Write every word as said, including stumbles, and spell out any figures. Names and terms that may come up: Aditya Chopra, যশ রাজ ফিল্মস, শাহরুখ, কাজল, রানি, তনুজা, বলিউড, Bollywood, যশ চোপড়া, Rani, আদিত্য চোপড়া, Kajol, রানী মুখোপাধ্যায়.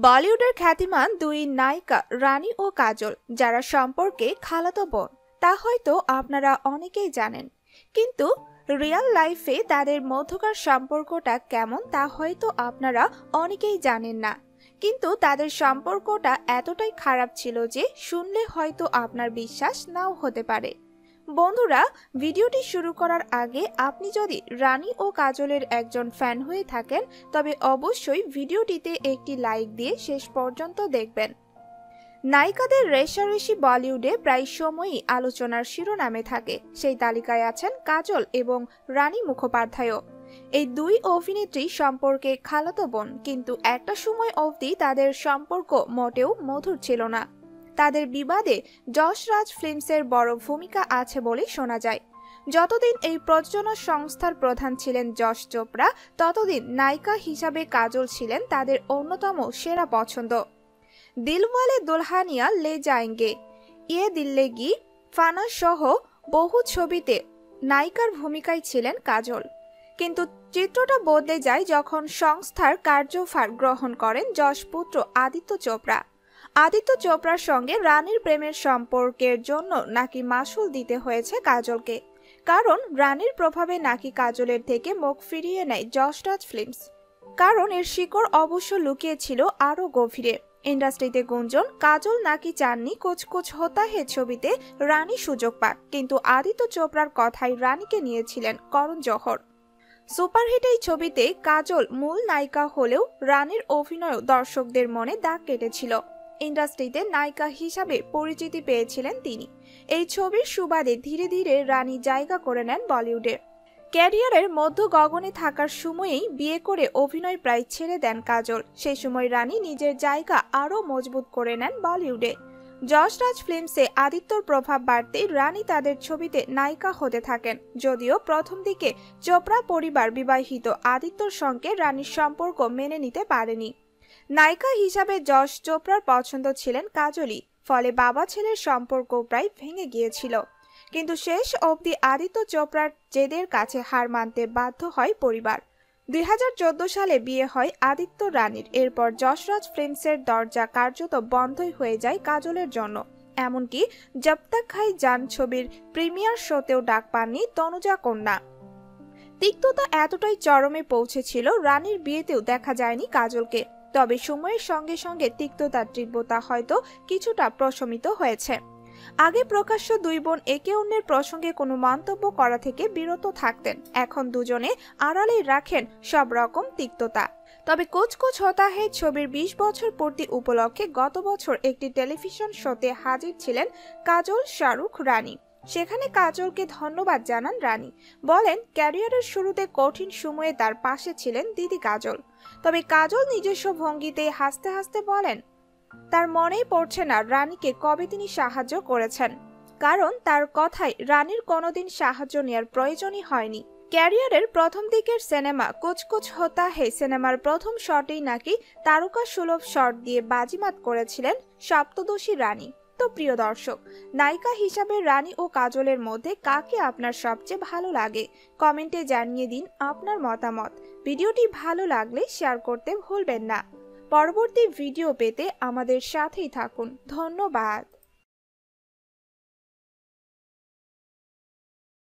बॉलीवुडेर ख्यातिमान दुई नायिका रानी और काजोल जारा सम्पर्के खालातो बोन ता होयतो आपनारा अनेकेई जानेन, किन्तु रियल लाइफे तादेर मध्यकार सम्पर्कटा केमन ता होयतो आपनारा अनेकेई जानेन ना। किन्तु तादेर सम्पर्कटा एतटाई खराब छिलो जे शुनले होयतो आपनार विश्वास नाओ होते पारे। बंधुरा भिडियोटी शुरू करार आगे आपनी जदि रानी और काजोलेर एकजन फैन हुए थाकें तबे अवश्यई भिडियोटीते एकटी लाइक दिए शेष पर्यन्त देखबेन। नायिकादेर रेशारेशि बलिउडे प्राय समयई आलोचनार शिरोनामे थाके, सेई तालिकाय आछेन काजोल एबं रानी मुखोपाध्याय। এই দুই অভিনেত্রী সম্পর্কে খালাতো বোন, কিন্তু একটা সময় অবধি তাদের সম্পর্ক মোটেও মধুর ছিল না। তাদের বিবাদে যশ রাজ ফিল্মসের বড় ভূমিকা আছে বলে শোনা যায়। যতদিন এই প্রযোজনা সংস্থার প্রধান ছিলেন যশ চোপড়া, ততদিন নায়িকা হিসাবে কাজল ছিলেন তাদের অন্যতম সেরা পছন্দ। দিলওয়ালে দুলহানিয়া লে জায়েঙ্গে, ইয়ে দিল লে গাই, ফানা সহ বহু ছবিতে নায়িকার ভূমিকায় ছিলেন কাজল। किन्तु चित्रटा बदले जाए जखन संस्थार कार्यभार ग्रहण करें यश पुत्र आदित्य चोपड़ा। आदित्य चोपड़ार संगे रानीर प्रेमेर सम्पर्केर जोन्नो नाकि मासुल दिते हयेछे काजलके, कारण रानीर प्रभावे नाकि काजलेर थेके मुख फिरिये नेय यश राज फिल्म्स। कारण एर शिकड़ अवश्य लुकिये छिलो आरो गभीरे। इंडस्ट्रीते गुंजन काजल नाकि चाननी कुछ कुछ होता है छबिते रानी सुयोग पाक, किन्तु आदित्य चोपड़ार कथाई रानीके नियेछिलेन करन जोहर। सुपारहिट এই ছবিতে কাজল মূল নায়িকা হলেও রানীর অভিনয় দর্শকদের মনে দাগ কেটেছিল। ইন্ডাস্ট্রিতে নায়িকা হিসাবে পরিচিতি পেয়েছিলেন তিনি। এই ছবির সুবাদে ধীরে ধীরে রানী জায়গা করে নেন বলিউডে। ক্যারিয়ারের মধ্য গগনে থাকার সময়েই বিয়ে করে অভিনয় প্রায় ছেড়ে দেন কাজল। সেই সময় রানী নিজের জায়গা আরও মজবুত করে নেন বলিউডে। যশ রাজ ফিল্মসে আদিত্যর প্রভাব বাড়তেই রানী তাদের ছবিতে নায়িকা হতে থাকেন। যদিও প্রথম দিকে চোপড়া পরিবার বিবাহিত আদিত্যর সঙ্গে রানীর সম্পর্ক মেনে নিতে পারেনি। নায়িকা হিসাবে যশ চোপড়ার পছন্দ ছিলেন কাজলই, ফলে বাবা ছেলের সম্পর্ক প্রায় ভেঙে গিয়েছিল। কিন্তু শেষ অবধি আদিত্য চোপড়ার জেদের কাছে হার মানতে বাধ্য হয় পরিবার। দুই হাজার চোদ্দ সালে বিয়ে হয় আদিত্য রানীর। এরপর যশরাজ ফিল্মসের দরজা কার্যত বন্ধই হয়ে যায় কাজলের জন্য। এমনকি জব তক খাই জান ছবির প্রিমিয়ার শোতেও ডাক পাননি তনুজা কন্যা। তিক্ততা এতটাই চরমে পৌঁছেছিল রানীর বিয়েতেও দেখা যায়নি কাজলকে। তবে সময়ের সঙ্গে সঙ্গে তিক্ততার তীব্রতা হয়তো কিছুটা প্রশমিত হয়েছে। আগে প্রকাশ্য দুই বোন একে অন্যের প্রসঙ্গে কোনো মন্তব্য করা থেকে বিরত থাকতেন, এখন দুজনে আড়ালেই রাখেন সব রকম তিক্ততা। তবে কুছ কুছ হোতা হ্যায় ছবির বিশ বছর পূর্তি উপলক্ষে গত বছর একটি টেলিভিশন শোতে হাজির ছিলেন কাজল, শাহরুখ, রানী। সেখানে কাজলকে ধন্যবাদ জানান রানী, বলেন ক্যারিয়ারের শুরুতে কঠিন সময়ে তার পাশে ছিলেন দিদি কাজল। তবে কাজল নিজস্ব ভঙ্গিতে হাসতে হাসতে বলেন তার মনেই পড়ছে না রানীকে কবে তিনি সাহায্য করেছেন, কারণ তার কথায় রানীর কোনোদিন সাহায্য নেওয়ার প্রয়োজনই হয়নি। ক্যারিয়ারের প্রথম দিকের সিনেমা কুছ কুছ হোতা হ্যায় সিনেমার প্রথম শটেই নাকি তারকা সুলভ শট দিয়ে বাজিমাত করেছিলেন সপ্তদশী রানী। তো প্রিয় দর্শক, নায়িকা হিসাবে রানী ও কাজলের মধ্যে কাকে আপনার সবচেয়ে ভালো লাগে কমেন্টে জানিয়ে দিন আপনার মতামত। ভিডিওটি ভালো লাগলে শেয়ার করতে ভুলবেন না। পরবর্তী ভিডিও পেতে আমাদের সাথেই থাকুন। ধন্যবাদ।